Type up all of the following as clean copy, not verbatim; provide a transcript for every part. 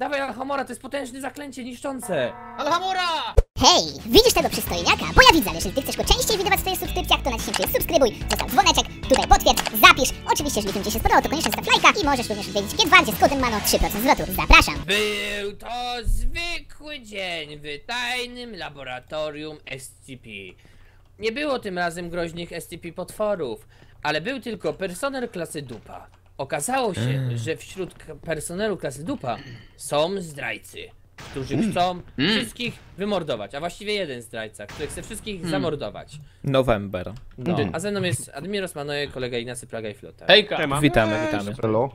Dawaj Alhamora, to jest potężne zaklęcie niszczące! Alhamora! Hej, widzisz tego przystojniaka? Bo ja widzę, ale jeżeli ty chcesz go częściej widywać w swoich subskrypcjach, to naciśnij przycisk subskrybuj, zostaw dzwoneczek, tutaj potwierdź, zapisz. Oczywiście, jeżeli film ci się spodobał, to koniecznie zostaw lajka i możesz również odwiedzić G2, gdzie z kodem MANO 3% zwrotu. Zapraszam! Był to zwykły dzień w tajnym laboratorium SCP. Nie było tym razem groźnych SCP potworów, ale był tylko personel klasy dupa. Okazało się, że wśród personelu klasy dupa są zdrajcy, którzy chcą wszystkich wymordować, a właściwie jeden zdrajca, który chce wszystkich zamordować. November. No. A ze mną jest Admiros Manoje, kolega Ignacy Plaga i Flota. Hejka! Witamy. Hello.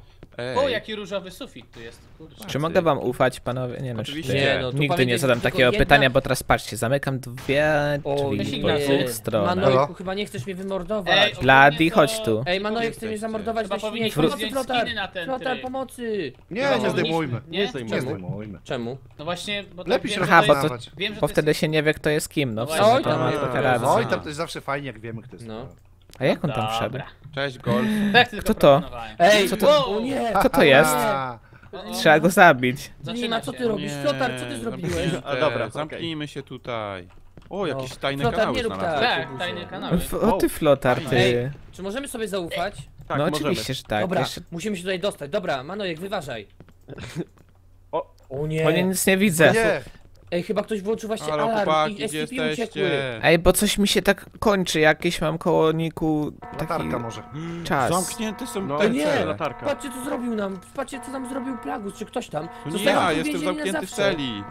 O, jaki różowy sufit tu jest, kurczę. Czy mogę wam ufać, panowie? Nie, no, oczywiście. Nie, no, nigdy nie zadam takiego pytania, bo teraz patrzcie, zamykam dwie drzwi po dwóch stronach. Manojku, chyba nie chcesz mnie wymordować. Bladi, chodź tu. Ej, Manojek, chcesz mnie zamordować, weź mnie. Pomocy, Flotar, pomocy. Nie zdejmujmy. Czemu? No właśnie, bo to lepiej się rozmawiać. Bo wtedy się nie wie, kto jest kim, no. Oj, tam to jest zawsze fajnie, jak wiemy, kto jest kim. A jak on tam wszedł? Cześć, Golf. Kto to? Ej, co to? Wow, nie. Kto to jest? Trzeba go zabić. Nina, co ty robisz? Flotar, co ty zrobiłeś? A dobra, zamknijmy się tutaj. O, jakieś tajne kanały znalazłem. Tak, tajne kanały. O ty, Flotar, ty. Ej, czy możemy sobie zaufać? Tak, no oczywiście, że tak. Dobra, musimy się tutaj dostać. Dobra, Manojek, wyważaj. O nie. O nie, nic nie widzę. Ej, chyba ktoś włączył właśnie alarm i SCP uciekły. Ej, bo coś mi się tak kończy, jakieś mam koło niku taki... Latarka może. Czas. Zamknięte są te latarka. Patrzcie, co zrobił nam, patrzcie, co nam zrobił Plagus, czy ktoś tam. Ja jestem zamknięty w celi.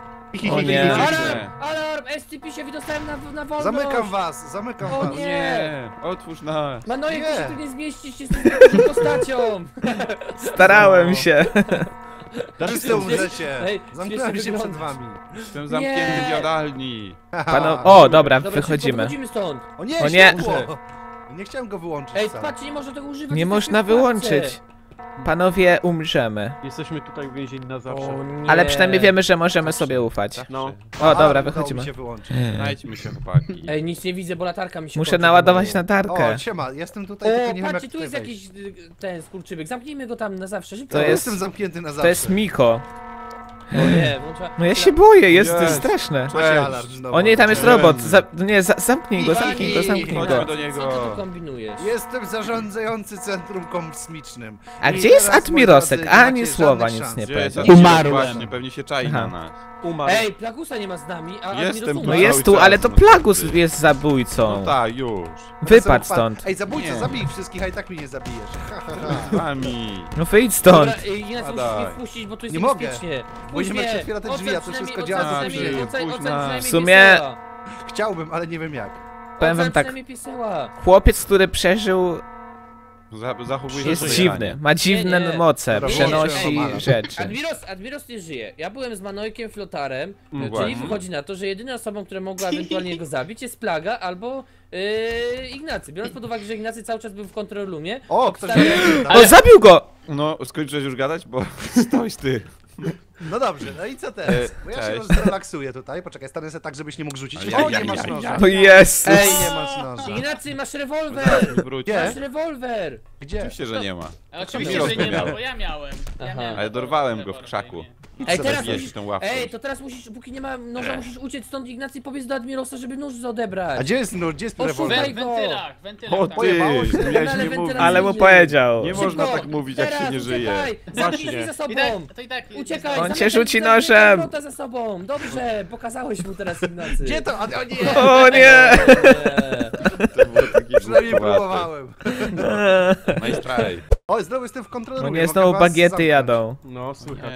O nie. Alarm, SCP się wydostałem na wolność. Zamykam was, zamykam was. O nie. Otwórz nas. Manojek, ty się tu nie zmieścisz, się z tą postacią. Starałem się. Wszyscy umrzecie! Zamknąłem się przed wami! Jestem zamknięty w jadalni! O, dobra, wychodzimy. Stąd. O nie, o nie! Nie chciałem go wyłączyć. Ej, patrzcie, nie można tego używać! Nie można wyłączyć! Panowie, umrzemy. Jesteśmy tutaj uwięzieni na zawsze. Ale przynajmniej wiemy, że możemy sobie ufać. No. O, dobra, wychodzimy. Znajdźmy się, chłopaki. Ej, nic nie widzę, bo latarka mi się kończy. Muszę naładować latarkę. O, siema, jestem tutaj, tylko nie wiem, patrzcie, tu jest jakiś ten skurczybyk. Zamknijmy go tam na zawsze. To jest, jestem zamknięty na zawsze. To jest Miko. O nie, no ja się boję, jest straszne. O nie, tam jest robot. Nie, zamknij go. Co ty tu kombinujesz? Jestem zarządzający centrum kosmicznym. A gdzie jest Admirosek? Ani słowa nic nie powiedział. Umarłem. Pewnie się czai na nas. Ej, Plagusa nie ma z nami, a Admirosek. No jest tu, ale to Plagus jest zabójcą. No tak, już. Wypadł stąd. Ej, zabójca, zabij wszystkich, a i tak mnie nie zabijesz. No wyjdź stąd. Inaczej musisz mnie wpuścić, bo tu jest niebezpiecznie. Musimy ci otwierać te drzwi, a to wszystko działa na drzwi. W sumie... Chciałbym, ale nie wiem jak. Powiem wam tak, chłopiec, który przeżył... Jest dziwny, ma dziwne moce, przenosi rzeczy. Admiros nie żyje. Ja byłem z Manojkiem, Flotarem, czyli wychodzi na to, że jedyną osobą, która mogła ewentualnie go zabić, jest Plaga albo Ignacy. Biorąc pod uwagę, że Ignacy cały czas był w kontrolumie... O, ktoś... O, zabił go! No, skończyłeś już gadać, bo stoisz ty. No dobrze, no i co teraz? Bo ja się już zrelaksuję tutaj, poczekaj, stanę sobie tak, żebyś nie mógł rzucić. O, nie masz noża. To jest. Ej, nie masz noża. Ignacy, masz rewolwer! Masz rewolwer! Gdzie? Oczywiście, że nie ma. Oczywiście, że nie ma, bo ja miałem. Ale dorwałem go w krzaku. Ej, teraz musisz, to teraz musisz, póki nie ma noża, musisz uciec stąd, Ignacy, powiedz do Admirosa, żeby nóż odebrać. A gdzie jest nóż? Gdzie jest rewolwer? O ty, ale mu powiedział. Nie można tak mówić, jak się nie żyje. Zamknij drzwi za sobą. Uciekaj. On cię rzuci nożem. Za sobą. Dobrze, pokazałeś mu teraz, Ignacy. Gdzie to? O nie. O nie. To było taki przynajmniej próbowałem. Oj, znowu jestem w kontrolerze. Nie, znowu bagiety jadą. No, słychać.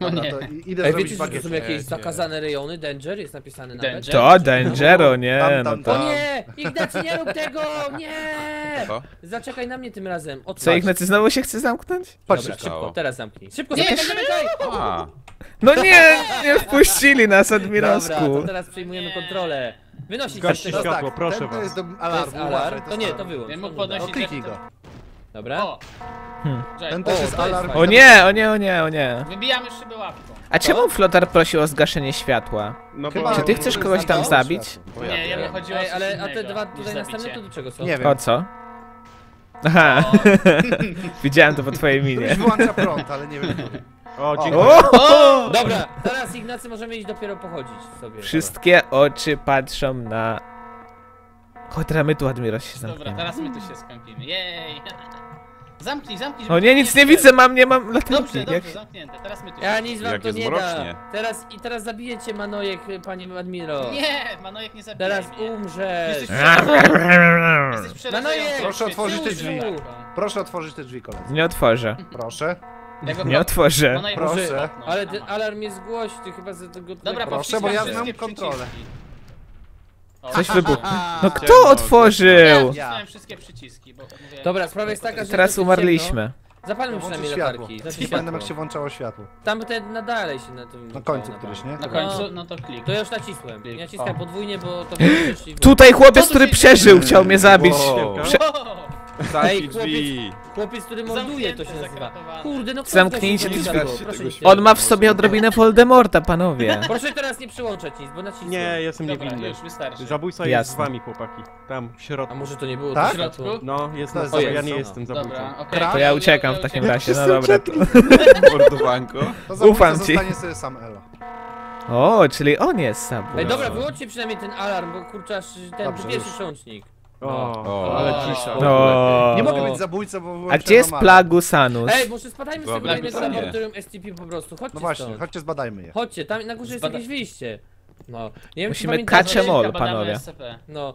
No nie. To idę. Ej, wiecie, że to są jakieś zakazane rejony? Danger jest napisane na mecie. To Dangero, nie, tam. O nie! Ignacy, nie rób tego! Nie! Co? Zaczekaj na mnie tym razem. Co, Ignacy znowu się chce zamknąć? Patrz, szybko, teraz zamknij. Szybko, zamykaj! No nie, nie wpuścili nas, Admirosku. Dobra, to teraz przejmujemy kontrolę. Wynosić światło, proszę was. To jest alarm. To nie, to wyłącz. O, kliknij go. Dobra. Ten też jest alarm. O nie, o nie, o nie, o nie. Wybijamy szybę łapką. A czemu Flotar prosił o zgaszenie światła? No bo... Czy ty chcesz kogoś tam zabić? Nie, ja bym chodził o... Ale a te dwa tutaj następne to do czego są? Nie wiem. O co? Aha. Widziałem to po twojej minie. Już wyłącza prąd, ale nie wiem. O, dziękuję. O! Dobra, teraz Ignacy możemy iść dopiero pochodzić sobie. Wszystkie oczy patrzą na... Chodź, my tu, Admiro, się zamkniemy. Dobra, teraz my tu się skąpimy, jej! Zamknij, zamknij. O nie, nic nie widzę, nie mam latarki. Dobrze, dobrze, zamknięte, teraz my tu się... Ja nic wam to nie da. Teraz zabijecie Manojek, panie Admiro. Nie, Manojek nie zabije. Teraz umrzesz. Jesteś Manojek, proszę otworzyć te drzwi. Proszę otworzyć te drzwi, koledzy. Nie otworzę. Proszę. Nie otworzę. Proszę. Ale alarm jest głośny, ty chyba za tego... Dobra, proszę, bo ja znam kontrolę. Coś wybuchł. No kto otworzył? Ja wszystkie przyciski, bo mówię... Dobra, sprawa jest taka, że... Teraz umarliśmy. Zapalmy przynajmniej latarki. Nie pamiętam, jak się włączało światło. Tam te nadalej się na tym... Na końcu któryś, nie? Na końcu, no to klik. To ja już nacisłem. Ja naciskam podwójnie, bo to... Tutaj chłopiec, który przeżył, chciał mnie zabić. Ej, chłopiec, który morduje, to się nazywa. Kurde, no... Zamknijcie te drzwi. On ma w sobie odrobinę Voldemorta, panowie. Proszę teraz nie przyłączać nic, bo nacisnę. Nie, jestem niewinny. Zabójca jest z wami, chłopaki. Tam, w środku. A może to nie było w środku? No, jest nas, ja nie jestem zabójcą. To ja uciekam w takim razie, no dobra. Mordowanko. Ufam ci. O, czyli on jest zabójcą. Ej, dobra, wyłączcie przynajmniej ten alarm, bo kurczę, ten pierwszy przełącznik. O, ale cisza. Nie mogę być zabójcą, bo... A gdzie jest Plagusanus? Ej, może spadajmy z tego laboratorium SCP po prostu, chodźcie. No właśnie, stąd. Chodźcie, zbadajmy je. Chodźcie, tam na górze jest jakieś wyjście. No, nie wiem, musimy kaczemol, panowie. No,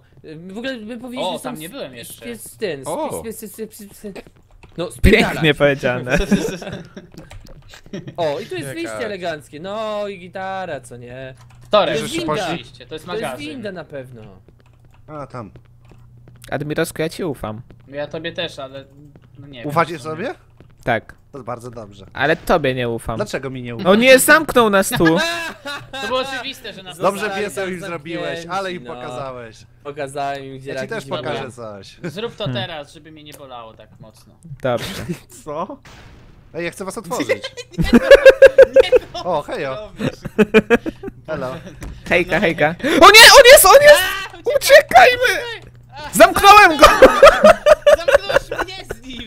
w ogóle my powiedzieliśmy, że tam nie byłem jeszcze. Jest ten, no, pięknie powiedziane. O, i tu jest wyjście eleganckie, no i gitara, co nie? Wtorek, to jest magazyn. To jest winda na pewno. A, tam. Admirowsko, ja ci ufam. Ja tobie też, ale nie. Ufacie sobie? Tak. To bardzo dobrze. Ale tobie nie ufam. Dlaczego mi nie ufam? O nie, zamknął nas tu! To było oczywiste, że nas... Dobrze piesem już zrobiłeś, ale im pokazałeś. Pokazałem im, gdzie ja ci też pokażę coś. Zrób to teraz, żeby mnie nie bolało tak mocno. Dobrze. Co? Ej, ja chcę was otworzyć. Nie, o, hejo. Hello. Hejka, hejka. O nie, on jest, on jest! Uciekajmy! Zamknąłem go! Zamknąłeś mnie z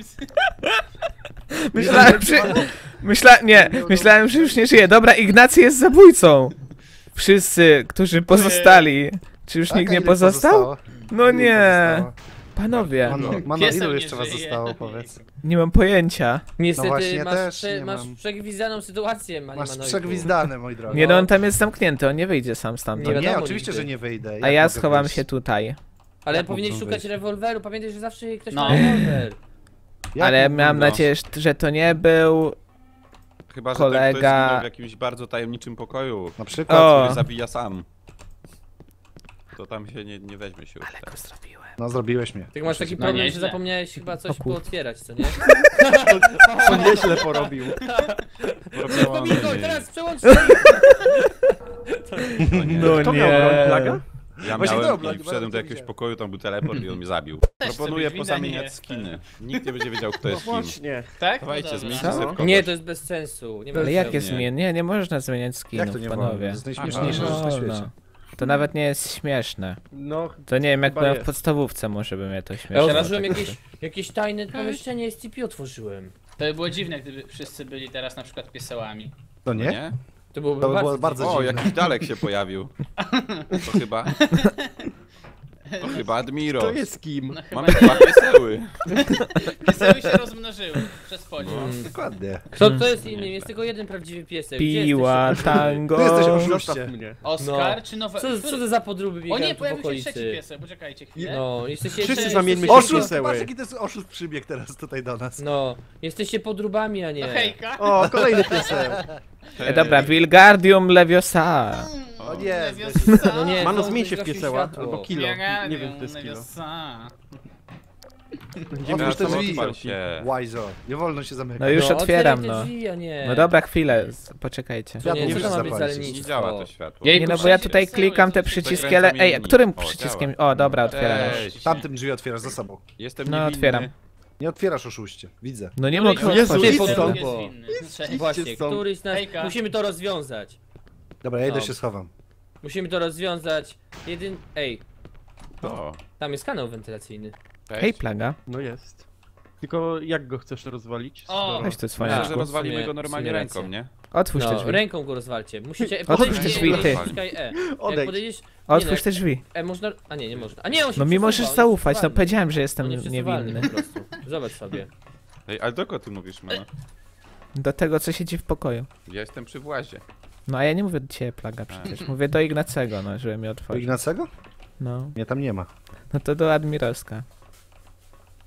nim! Myślałem, że już nie żyje. Dobra, Ignacy jest zabójcą. Wszyscy, którzy pozostali. Czy już nikt nie pozostał? No nie. Panowie. Mano, ilu jeszcze was zostało, powiedz? Nie mam pojęcia. Niestety masz przegwizdaną sytuację, Manojku. Masz przegwizdane, mój drogi. Nie, no on tam jest zamknięty, on nie wyjdzie sam stamtąd. Nie, oczywiście, że nie wyjdę. A ja schowam się tutaj. Ale tak powinieneś szukać rewolweru, pamiętaj, że zawsze ktoś ma rewolwer. Ale miałem nadzieję, że to nie był... Chyba, że kolega... ten ktoś zginął w jakimś bardzo tajemniczym pokoju. Na przykład, który zabija sam. To tam się nie weźmie się. Ale go zrobiłem. No zrobiłeś mnie. Ty masz taki problem, że zapomniałeś chyba coś pootwierać, co nie? To nieźle porobił. Teraz przełącz się! No nie. Ja miałem i wszedłem do jakiegoś pokoju, tam był teleport i on mnie zabił. Proponuję pozamieniać skiny. Nikt nie będzie wiedział, kto jest kim. Tak? Dawajcie, zmieńcie sobie kogoś. Nie, to jest bez sensu. Ale jakie zmiany? Nie, nie można zmieniać skinów, panowie. To jest najśmieszniejsze na świecie. To nawet nie jest śmieszne. No, to nie wiem, jak byłem w podstawówce, może by mnie to śmieszyło. Ja otworzyłem jakieś tajne pomieszczenie SCP, otworzyłem. To by było dziwne, gdyby wszyscy byli teraz na przykład piesełami. To nie? To było bardzo dziwne. O, jakiś Dalek się pojawił. To chyba... To chyba Admiro. To jest kim? No, mamy dwa pieseły. Pieseły się rozmnożyły przez podział. No, dokładnie. Kto jest innym? Jest tylko jeden prawdziwy pieseł. Piła, tango. Ty jesteś oszustą mnie. Oskar czy nowe... Co to za podróby biegają tu w okolicy? O nie, pojawił się trzeci pieseł, poczekajcie chwilę. No, jesteście... Wszyscy zamieńmy się pieseły. Patrz, jaki to jest oszust przybiegł teraz tutaj do nas. No, jesteście podróbami, a nie... No hejka. O, kolejny pieseł. Dobra, Wingardium Leviosa. O nie, no nie, Mano, zmień się w pieseła, albo kilo, nie wiem, to jest kilo. Otwórz te drzwi, Wajzo, nie wolno się zamykać. No już otwieram, no. No dobra, chwilę, poczekajcie. Nie działa to światło. Nie, no bo ja tutaj klikam te przyciski, ale ej, którym przyciskiem? O, dobra, otwieram. Tamtym drzwi otwierasz za sobą. No, otwieram. Nie otwierasz, oszuście, widzę. No nie mogę otworzyć. Właśnie, któryś nas... Musimy to rozwiązać. Dobra, ja idę się schowam. Musimy to rozwiązać. Ej. Tam jest kanał wentylacyjny. Hej, plaga. No jest. Tylko jak go chcesz rozwalić? O, weź to swoje. Myślę, że rozwalimy go normalnie ręką, nie? Otwórz te drzwi. Ręką go rozwalcie. Musicie. Otwórz te drzwi, ty. Odejdź. Otwórz te drzwi. Można. A nie, nie można. A nie, on się. No mi możesz zaufać, no powiedziałem, że jestem niewinny. Po prostu. Zobacz sobie. Ej, ale do kogo ty mówisz, mano? Do tego, co siedzi w pokoju. Ja jestem przy włazie. No a ja nie mówię do ciebie, Plaga, przecież. Mówię do Ignacego, no, żeby mi otworzył. Do Ignacego? No. Mnie tam nie ma. No to do Admiralska.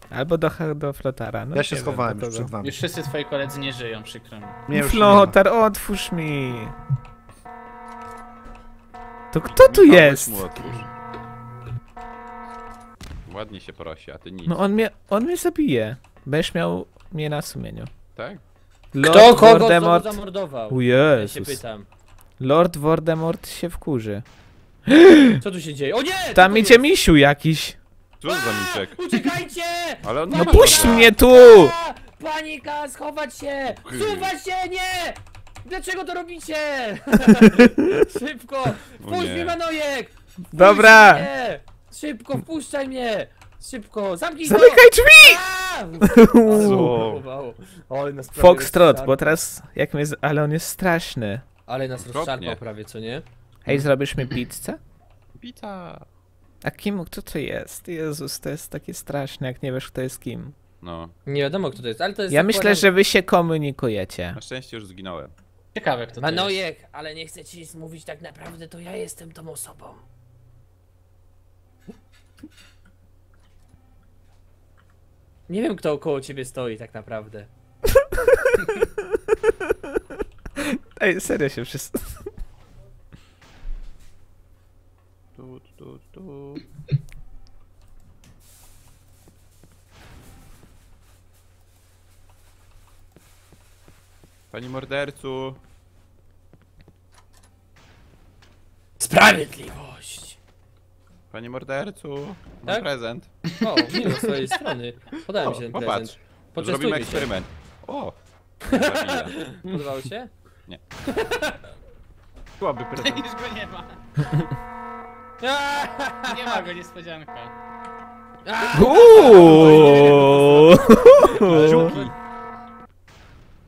Albo do Flotara. No, ja się schowałem już przed wami. Już wszyscy twoi koledzy nie żyją, przykro mi. Flotar, otwórz mi! To kto tu jest? Ładnie się prosi, a ty nic. No on mnie zabije. Będziesz miał mnie na sumieniu. Tak? Lord kto kogo Voldemort... zamordował? O Jezus. Ja się pytam. Lord Voldemort się wkurzy. Co tu się dzieje? O nie! Tam idzie misiu jakiś. Co za misiek? Uciekajcie! Ale on... No puść mnie tu! Panika, schować się! Suwać się, nie! Dlaczego to robicie? Szybko! Wpuść mi Manojek! Wpuść dobra! Mnie. Szybko, wpuszczaj mnie! Szybko, zamknij go! Zamykaj drzwi! Foxtrot, bo teraz jak mnie... Ale on jest straszny. Ale nas rozszarpał prawie, co nie? Hej, zrobisz mi pizzę? Pizza! A kim, kto to jest? Jezus, to jest takie straszne, jak nie wiesz, kto jest kim. No. Nie wiadomo, kto to jest, ale to jest... Ja myślę, że wy się komunikujecie. Na szczęście już zginąłem. Ciekawe, kto to jest. Manojek, ale nie chcę ci nic mówić, tak naprawdę to ja jestem tą osobą. Nie wiem, kto koło ciebie stoi tak naprawdę. Ej, serio się wszyscy... Pani mordercu! Sprawiedliwość! Panie mordercu, tak? Mam prezent. O, miło z twojej strony. Podałem się ten prezent. Zrobimy eksperyment. O! Podobało się? Nie. Słaby prezent. Już go nie ma. Nie ma go, niespodzianka.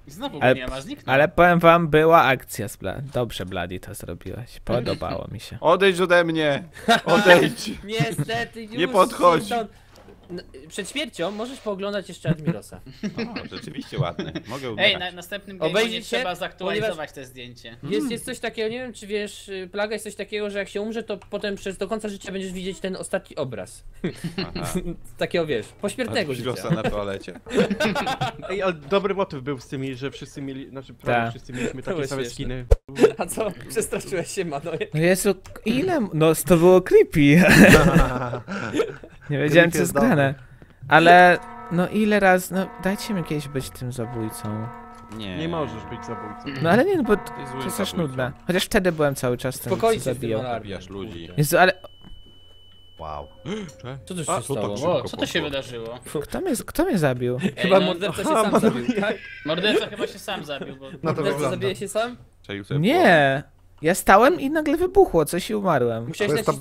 Znowu go nie ma, zniknął. Ale powiem wam, była akcja z Bladi. Dobrze, Bladi, to zrobiłaś. Podobało mi się. Odejdź ode mnie! Odejdź! Niestety już nie podchodź! Przed śmiercią możesz pooglądać jeszcze Admirosa. O, rzeczywiście ładny. Mogę ubierać. Ej, na następnym game'ie trzeba zaktualizować to zdjęcie. Jest coś takiego, nie wiem czy wiesz, Plaga, jest coś takiego, że jak się umrze, to potem przez do końca życia będziesz widzieć ten ostatni obraz. Takiego wiesz, pośmiertnego życia. Na toalecie. Ej, ale dobry motyw był z tymi, że wszyscy mieli, znaczy prawie wszyscy mieliśmy takie same skiny. A co? Przestraszyłeś się, Manojek? No Jezu, ile? No to było creepy. Nie wiedziałem, co jest grane. Ale no ile razy, no dajcie mi kiedyś być tym zabójcą. Nie. Nie możesz być zabójcą. No ale nie, no bo to jest aż nudne. Chociaż wtedy byłem cały czas tym, co zabijał. Zabijasz ludzi. Jezu, ale... Wow. Co to się stało? Co to się wydarzyło? Kto mnie zabił? Chyba morderca się sam zabił, tak? Morderca chyba się sam zabił, bo... Morderca zabije się sam? Nie. Ja stałem i nagle wybuchło coś i umarłem. Musiałeś nacisnąć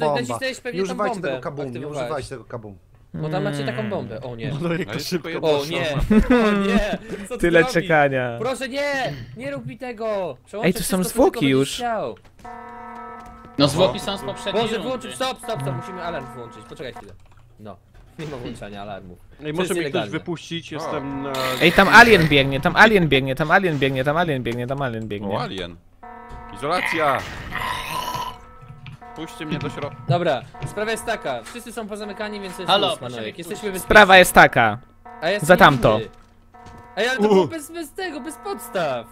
pewnie tą bombę. Tego kabum, nie używajcie tego kabum. Bo tam macie taką bombę. O nie. No, jak to szybko. O nie. O nie. Co ty tyle robisz? Czekania. Proszę nie. Nie rób mi tego. Przełączę. Ej, tu są zwłoki już. Chciał. No zwłoki są z poprzedniej. Boże, włączyć. Stop. Musimy alarm włączyć. Poczekaj chwilę. No. Nie ma włączania alarmu. Ej, może mnie ktoś wypuścić, jestem na... Ej, tam alien biegnie, tam alien biegnie. O, alien. Izolacja! Puśćcie mnie do środka. Dobra, sprawa jest taka. Wszyscy są pozamykani, więc jest luz, Manojek. Jesteśmy bezpieczni. Sprawa jest taka. A ja za tamto. Ej, ale to było bez tego, bez podstaw.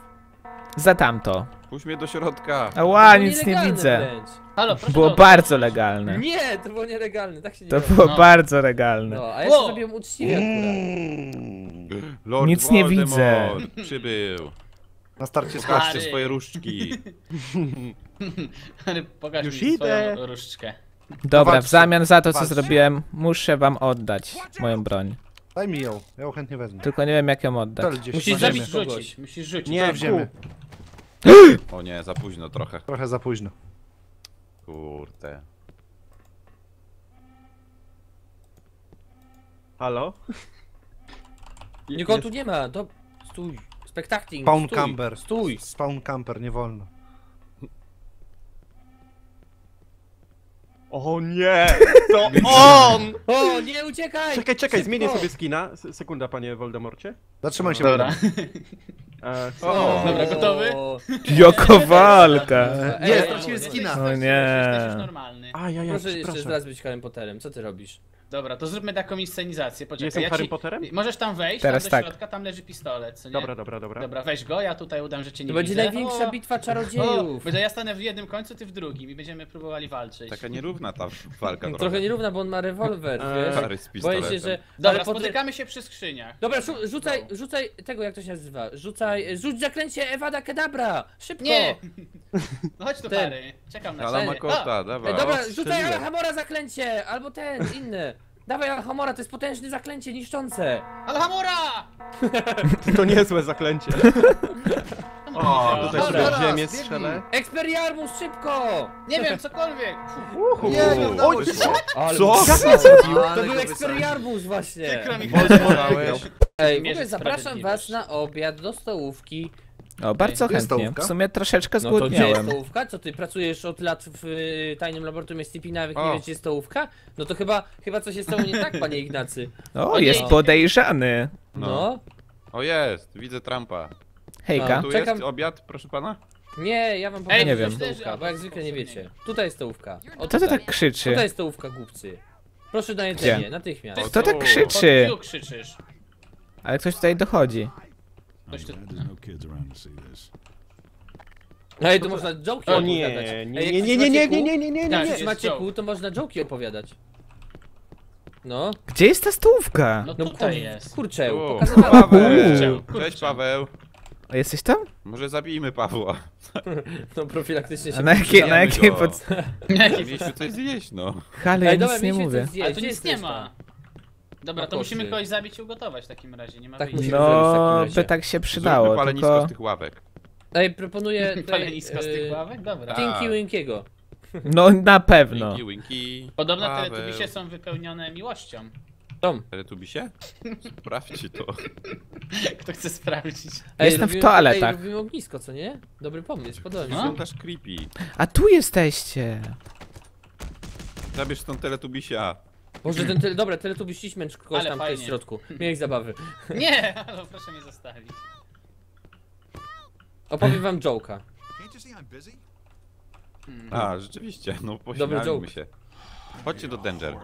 Za tamto. Puść mnie do środka. Ała, nic nie widzę. Halo, było bardzo legalne. Nie, to było nielegalne, tak się nie robi. To było bardzo legalne. No, a ja się zrobiłem uczciwie akurat. Lord nic Voldemort nie widzę. Przybył. Na starcie pokażcie swoje różdżki. Ale pokaż już mi idę. Swoją różdżkę. Dobra, w zamian za to, co zrobiłem, muszę wam oddać moją broń. Daj mi ją, ja ją chętnie wezmę. Tylko nie wiem, jak ją oddać. Musisz zabić kogoś. Musisz rzucić. Nie, wziemy. O nie, za późno trochę. Trochę za późno. Kurde. Halo? Nikogo tu nie ma, to stój. Spectating, spawn stój. Camper. Stój. Spawn camper, nie wolno. O nie! To on! O, nie uciekaj! Czekaj, czekaj, zmienię sobie skina. Sekunda, panie Voldemorcie. Zatrzymaj się. Dobra. O, dobra, gotowy? Joko walka! Nie, straciłem skina. No nie. Jesteś normalny. Proszę jeszcze raz być Harry Potterem, co ty robisz? Dobra, to zróbmy taką inscenizację, poczekaj. Jestem Harry Potterem? Możesz tam wejść, teraz tam do środka, tak. Tam leży pistolet, co nie? Dobra, dobra, dobra. Dobra, weź go, ja tutaj udam, że cię nie widzę. To będzie największa bitwa czarodziejów. Bo ja stanę w jednym końcu, ty w drugim i będziemy próbowali walczyć. Taka nierówna ta walka. Trochę nierówna, bo on ma rewolwer, wiesz? Boję się, że... Dobra, spotykamy się przy skrzyniach. Dobra, rzucaj tego, jak to się nazywa. Rzuć zaklęcie Avada Kedavra! Szybko! Nie! No chodź tu, Harry, czekam na ciebie. Dobra, rzucaj Alhamora zaklęcie! Albo ten, inny. Dawaj Alhamora, to jest potężne zaklęcie niszczące! Alhamora! To niezłe zaklęcie. O, tutaj sobie w ziemię strzelę. Expelliarmus, szybko! Nie wiem, cokolwiek! Nie, oj, co? To był Expelliarmus właśnie! Przykro mi, ej, w ogóle zapraszam was na obiad do stołówki. O, bardzo chętnie. W sumie troszeczkę zgłodniałem. No to gdzie jest stołówka? Co ty pracujesz od lat w tajnym laboratorium Stipina, jak nie wiesz, gdzie jest stołówka? No to chyba coś jest z tobą nie tak, panie Ignacy. O, jest podejrzany. No. O, jest, widzę Trumpa. Hejka. Tu jest obiad, proszę pana? Nie, ja wam powiem, nie wiem. Stołówka, bo jak zwykle nie wiecie. Tutaj jest stołówka. Kto to tak krzyczy? Tutaj jest stołówka, głupcy. Proszę na jedzenie, natychmiast. Kto tak krzyczy? Ale ktoś tutaj dochodzi. No i tu można joke'i opowiadać. Nie. Jak ktoś macie kół, to można joke'i opowiadać. No. Gdzie jest ta stołówka? No tutaj jest. Kurczeł, pokazywałem. Cześć, Paweł. A jesteś tam? Może zabijmy Pawła. No profilaktycznie się... na jakiej podstawie? Mieliśmy coś zjeść, no. Ale ja nic nie mówię. Ale tu nic nie ma. Dobra, to musimy kogoś zabić i ugotować w takim razie, nie ma tak wyjścia. No, by tak się przydało, palenisko tylko... z tych ławek. Ej, proponuję... Palenisko z tych ławek? Dobra. Tinky Winkiego. No, na pewno. Tinky Winky. Podobno teletubisie są wypełnione miłością. Tom. Teletubisie? Sprawdźcie to. Kto chce sprawdzić? Ej, jestem w toaletach. Ej, robimy ognisko, co nie? Dobry pomysł, podoba mi się. Są też creepy. A tu jesteście. Zabierz tą teletubisia. Może ten dobra, teletubiś męcz kogoś tam w środku. Miej zabawy. Nie, ale proszę mnie zostawić. Opowiem wam joke'a. A, rzeczywiście, no pośmialiśmy się. Chodźcie do Danger.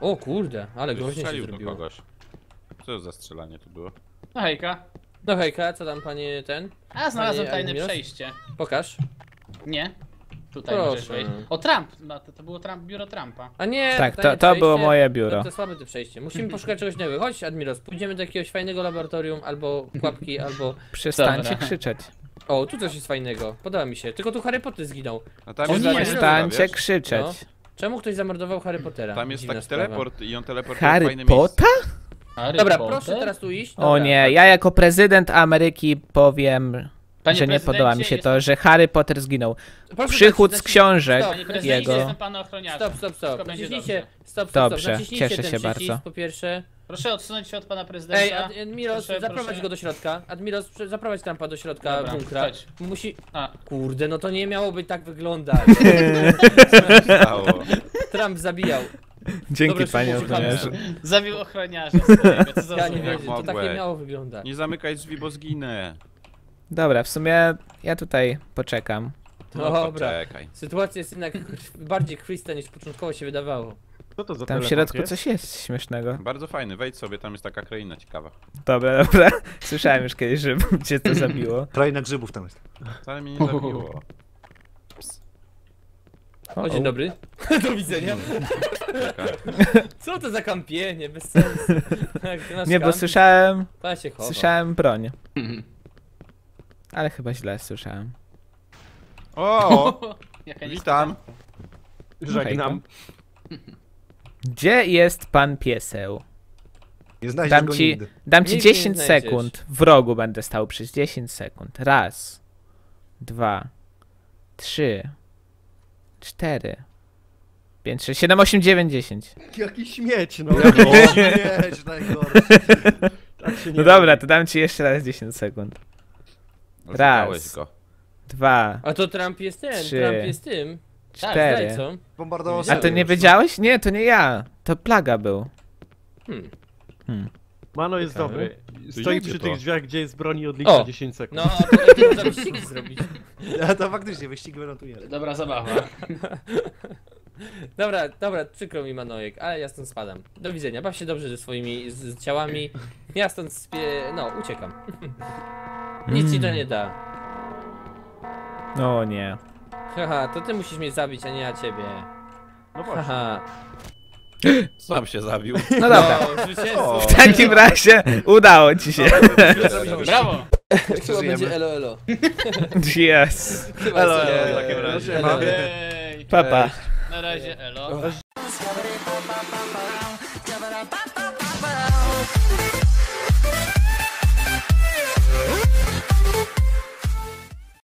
O kurde, ale groźnie się zrobiło. Co za strzelanie tu było? No hejka. No hejka, co tam panie ten? A, znalazłem tajne przejście. Pokaż. Nie, tutaj możesz wejść. O, Trump! To było biuro Trumpa. A nie, tak, to było moje biuro. To słabe to przejście. Musimy poszukać czegoś nowego. Chodź, Admiros, pójdziemy do jakiegoś fajnego laboratorium, albo pułapki, albo... Przestańcie krzyczeć. O, tu coś jest fajnego. Podoba mi się. Tylko tu Harry Potter zginął. A tam jest przestańcie krzyczeć. No. Czemu ktoś zamordował Harry Pottera? Tam jest taki teleport i on teleportuje w fajne miejsce. Harry Potter? Dobra, proszę teraz tu iść. Dobra. O nie, ja jako prezydent Ameryki powiem... Panie że nie podoba mi się to, że Harry Potter zginął. Proszę przychód z książek jego. Stop. Naciśnijcie. Dobrze, cieszę się bardzo. Po pierwsze. Proszę odsunąć się od pana prezydenta. Ej, Admiros, zaprowadź go do środka. Admiros, zaprowadź Trumpa do środka bunkra. Chodź. Musi... A. Kurde, no to nie miałoby tak wyglądać. Trump zabijał. Dzięki panie ochroniarzu. Zabił ochroniarza swojego. Ja nie wiem, to tak nie miało wyglądać. Nie zamykaj drzwi, bo zginę. Dobra, w sumie ja tutaj poczekam. Dobra, sytuacja jest jednak bardziej krwista niż początkowo się wydawało. Co to za tam w środku jest? Coś jest śmiesznego. Bardzo fajny, wejdź sobie, tam jest taka kraina ciekawa. Dobra. Słyszałem już kiedyś, że cię to zabiło. Kraina grzybów tam jest. Wcale mnie nie zabiło. O, dzień dobry. Do widzenia. Co to za kampienie, bez sensu. Nie, bo słyszałem broń. Ale chyba źle słyszałem. O! Witam! Żegnam. Gdzie jest pan pieseł? Nie znajdziesz go nigdy. Dam ci 10 sekund. W rogu będę stał przez 10 sekund. Raz, dwa, trzy, cztery, 5, 6, 7, 8, 9, 10. Jaki śmieć, no. Śmieć najgorszy. Tak się nie no dobra, to dam ci jeszcze raz 10 sekund. Raz, go. Dwa, a to Trump jest ten, trzy, Trump jest tym. Cztery. Tak, co? Bombardował. A to nie wiedziałeś? Nie, to nie ja. To Plaga był. Mano jest dobry. Stoi przy tych drzwiach, gdzie jest broń i odlicza 10 sekund. No, a to trzeba wyścigi zrobić. A to faktycznie, wyścigi wylatuje. Dobra zabawa. Dobra, dobra, przykro mi Manojek, ale ja stąd spadam. Do widzenia, baw się dobrze ze swoimi ciałami. Ja stąd no, uciekam. Nic ci to nie da. No nie. Haha, to ty musisz mnie zabić, a nie ja ciebie. No właśnie. Haha. Sam się zabił. No dobra. No, w takim razie udało ci się. Brawo! Chyba będzie elo elo. Yes. Elo elo w takim razie. Papa. Na razie elo.